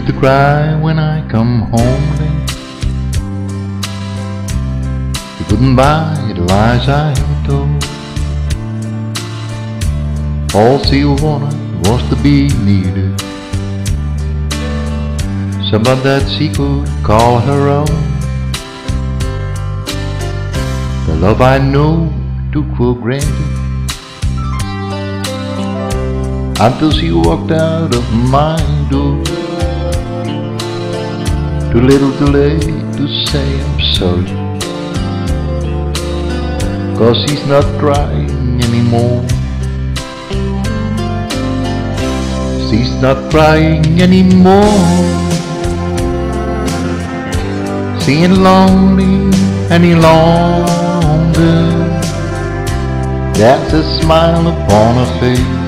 used to cry when I come home late. You couldn't buy the lies I had told. All she wanted was to be needed, somebody that she could call her own. The love I know took for granted, until she walked out of my door. Too little too late to say I'm sorry, 'cause she's not crying anymore. She's not crying anymore. She ain't lonely any longer. There's a smile upon her face,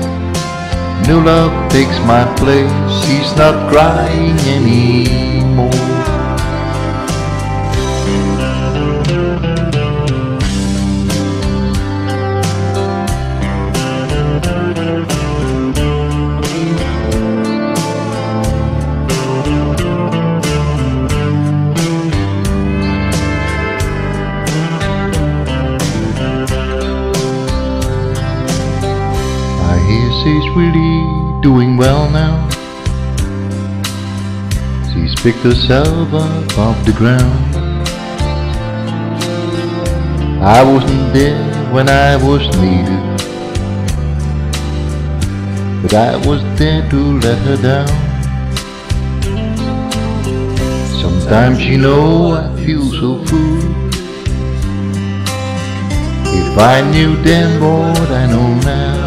new love takes my place. She's not crying anymore. I hear she's really doing well now. She's picked herself up off the ground. I wasn't there when I was needed, but I was there to let her down. Sometimes you know I feel so foolish. If I knew then what I know now,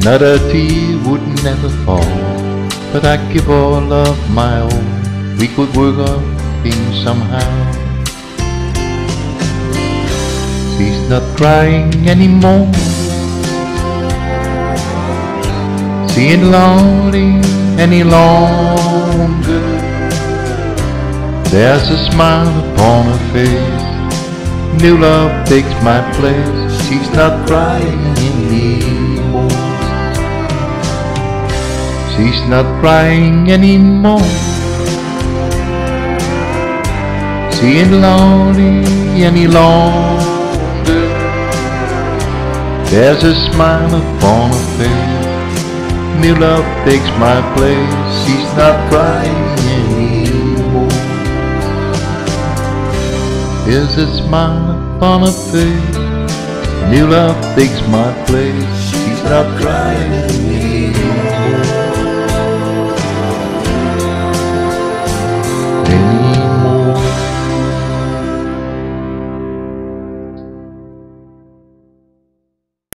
another tear would never fall. But I give all of my own. We could work out things somehow. She's not crying anymore. She ain't lonely any longer. There's a smile upon her face, new love takes my place. She's not crying anymore. She's not crying anymore. She ain't lonely any longer. There's a smile upon her face, new love takes my place. She's not crying anymore. There's a smile upon her face, new love takes my place. She's not crying anymore.